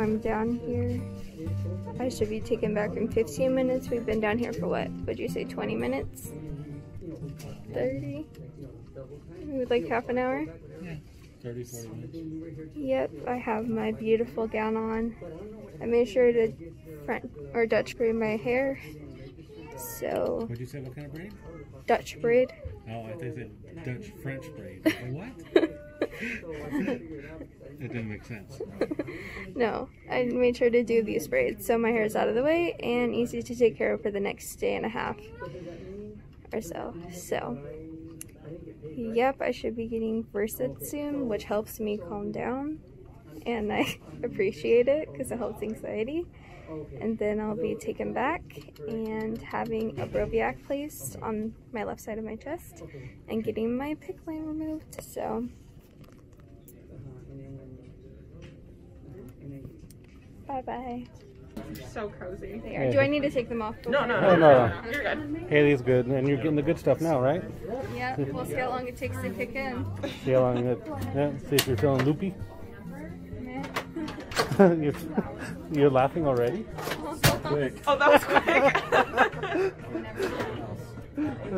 I'm down here. I should be taken back in 15 minutes. We've been down here for what? Would you say 20 minutes? 30? Like half an hour? 30, 40 minutes. Yep, I have my beautiful gown on. I made sure to front or Dutch braid my hair. So. What'd you say? What kind of braid? Dutch braid. Oh, I think it's Dutch French braid. What? It didn't make sense. No, I made sure to do these braids so my hair is out of the way and easy to take care of for the next day and a half or so. So, yep, I should be getting Versed soon, which helps me calm down, and I appreciate it because it helps anxiety. And then I'll be taken back and having a Broviac placed on my left side of my chest and getting my PICC line removed. So. Bye-bye. So cozy. They are. Yeah. Do I need to take them off? No. You're good. Haley's good, and you're getting the good stuff now, right? Yeah, we'll see how long it takes to kick in. See how long it... Yeah, see if you're feeling loopy. You're laughing already? Quick. Oh, that was quick.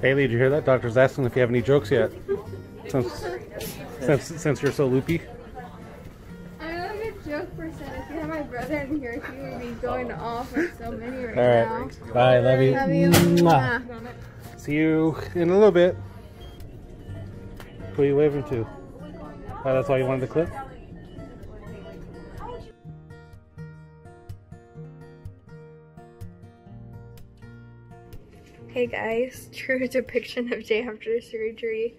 Haley, did you hear that? Doctor's asking if you have any jokes yet. Since you're so loopy. If you had my brother in here, he would be going off on so many right now. Bye, love you. Mwah. See you in a little bit. Who are you waving to? Oh, that's why you wanted the clip? Hey guys, true depiction of day after surgery.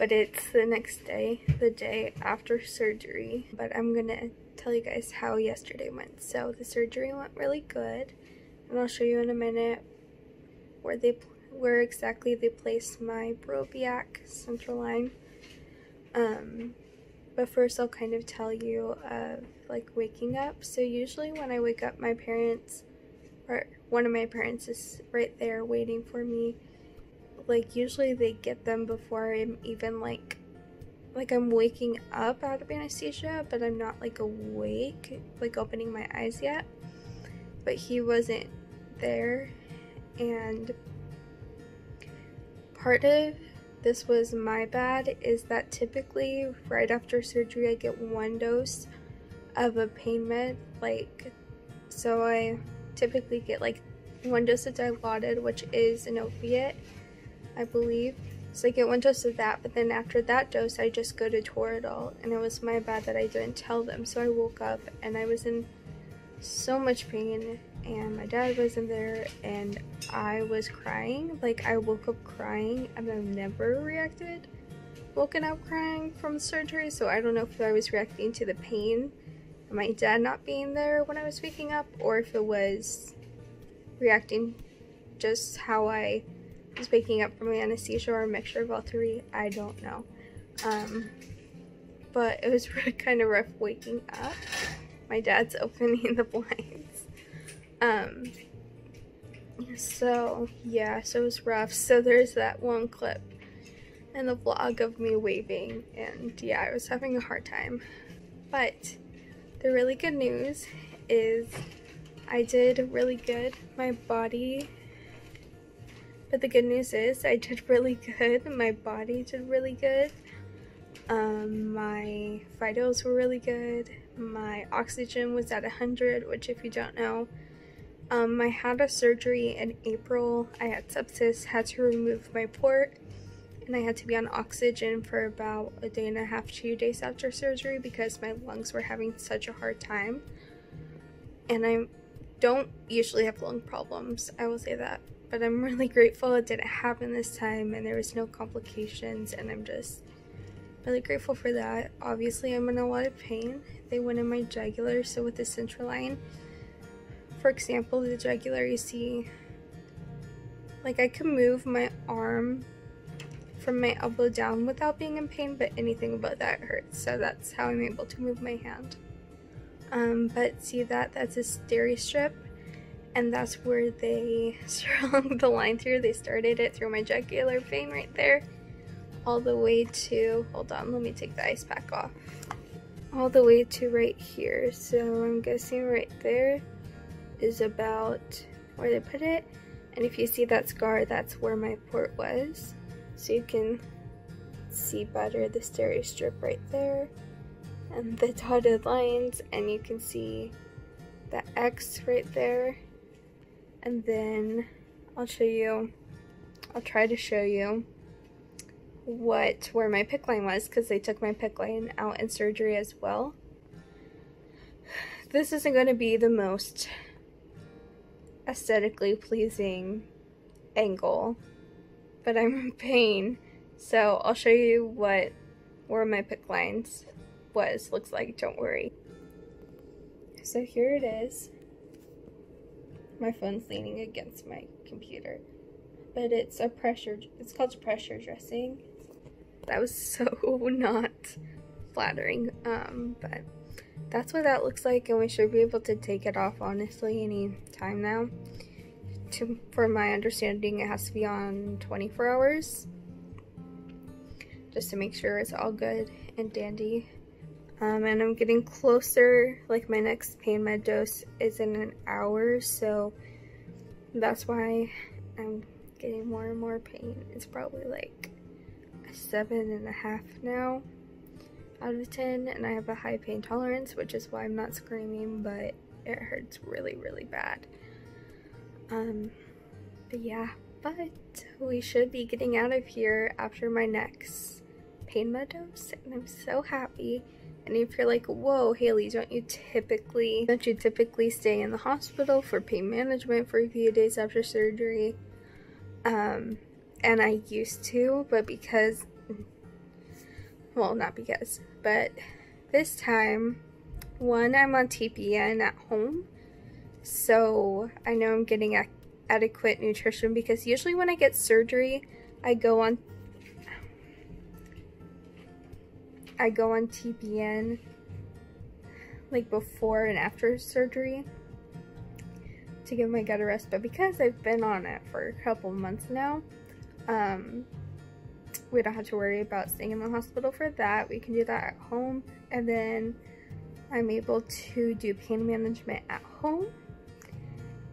But it's the next day, the day after surgery. But I'm gonna tell you guys how yesterday went. So the surgery went really good, and I'll show you in a minute where exactly they placed my Broviac central line. But first I'll kind of tell you of like waking up. So usually when I wake up, my parents, or one of my parents, is right there waiting for me. Like, usually they get them before I'm even, like I'm waking up out of anesthesia, but I'm not, like, awake, like, opening my eyes yet. But he wasn't there, and part of this was my bad, is that typically right after surgery I get one dose of a pain med, like, so I typically get, like, one dose of Dilaudid, which is an opiate, I believe. So I get one dose of that, but then after that dose I just go to Toradol, and it was my bad that I didn't tell them. So I woke up and I was in so much pain, and my dad wasn't there, and I was crying. Like, I woke up crying, and I've never woken up crying from surgery, so I don't know if I was reacting to the pain and my dad not being there when I was waking up, or if it was reacting just how I was waking up from anesthesia, or a mixture of all three. I don't know, but it was really kind of rough waking up. My dad's opening the blinds, so yeah, so it was rough. So there's that one clip in the vlog of me waving, and yeah, I was having a hard time. But the really good news is I did really good. My body did really good. My vitals were really good. My oxygen was at 100, which, if you don't know, I had a surgery in April. I had sepsis, had to remove my port, and I had to be on oxygen for about a day and a half, 2 days after surgery, because my lungs were having such a hard time. And I don't usually have lung problems, I will say that. But I'm really grateful it didn't happen this time, and there was no complications, and I'm just really grateful for that. Obviously, I'm in a lot of pain. They went in my jugular, so with the central line, for example, the jugular, you see, like, I can move my arm from my elbow down without being in pain, but anything above that hurts, so that's how I'm able to move my hand. But see that? That's a steri strip. And that's where they strung the line through. They started it through my jugular vein right there, all the way to, hold on, let me take the ice pack off, all the way to right here. So I'm guessing right there is about where they put it. And if you see that scar, that's where my port was. So you can see better the stereo strip right there and the dotted lines, and you can see the X right there. And then I'll try to show you where my PICC line was, because they took my PICC line out in surgery as well. This isn't going to be the most aesthetically pleasing angle, but I'm in pain, so I'll show you where my PICC lines looks like, don't worry. So here it is. My phone's leaning against my computer, but it's called pressure dressing. That was so not flattering, but that's what that looks like, and we should be able to take it off honestly any time now. For my understanding, it has to be on 24 hours just to make sure it's all good and dandy. And I'm getting closer, like my next pain med dose is in an hour, so that's why I'm getting more and more pain. It's probably like a 7.5 now out of 10, and I have a high pain tolerance, which is why I'm not screaming, but it hurts really, really bad. But yeah, we should be getting out of here after my next pain med dose, and I'm so happy. And if you're like, whoa, Haley, don't you typically stay in the hospital for pain management for a few days after surgery? And I used to, but because, well, not because, but this time, one, I'm on TPN at home, so I know I'm getting adequate nutrition, because usually when I get surgery, I go on TPN like before and after surgery to give my gut a rest, but because I've been on it for a couple months now, we don't have to worry about staying in the hospital for that. We can do that at home, and then I'm able to do pain management at home,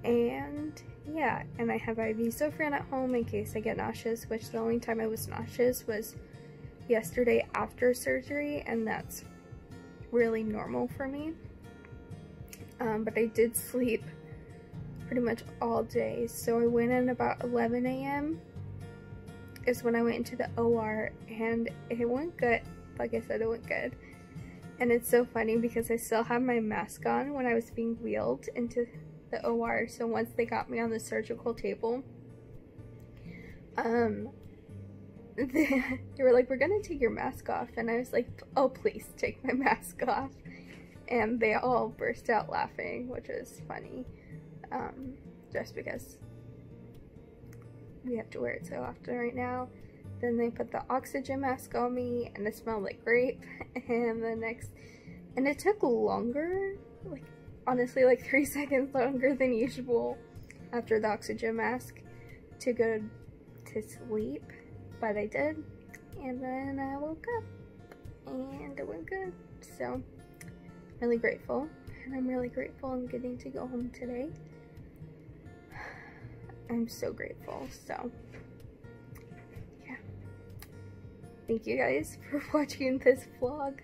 and yeah, and I have IV Zofran at home in case I get nauseous, which the only time I was nauseous was yesterday after surgery, and that's really normal for me. But I did sleep pretty much all day, so I went in about 11 a.m. is when I went into the OR, and it went good. Like I said, it went good. And it's so funny because I still had my mask on when I was being wheeled into the OR, so once they got me on the surgical table, they were like, we're gonna take your mask off, and I was like, oh please take my mask off, and they all burst out laughing, which is funny, just because we have to wear it so often right now. Then they put the oxygen mask on me, and it smelled like grape, and it took longer, like honestly like 3 seconds longer than usual after the oxygen mask to go to sleep. But I did, and then I woke up, and it went good, so really grateful, and I'm really grateful I'm getting to go home today. I'm so grateful, so yeah. Thank you guys for watching this vlog.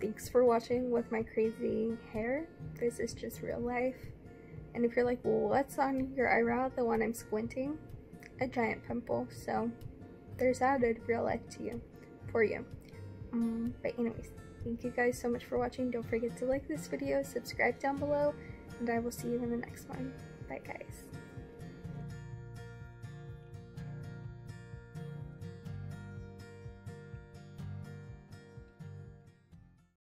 Thanks for watching with my crazy hair. This is just real life. And if you're like, well, what's on your eyebrow, the one I'm squinting? A giant pimple, so there's added real life to you, for you. But anyways, thank you guys so much for watching. Don't forget to like this video, subscribe down below, and I will see you in the next one. Bye guys.